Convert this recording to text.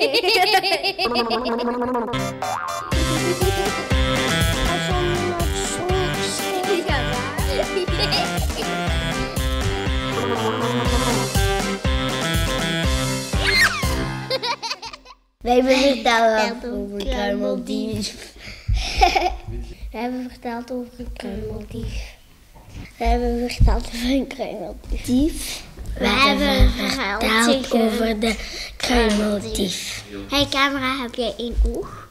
We hebben verteld over een kruimeldief. We hebben verteld over een kruimeldief. We hebben verteld over een kruimeldief. We hebben verteld over de kruimeldief. Hé, camera, heb jij één oog?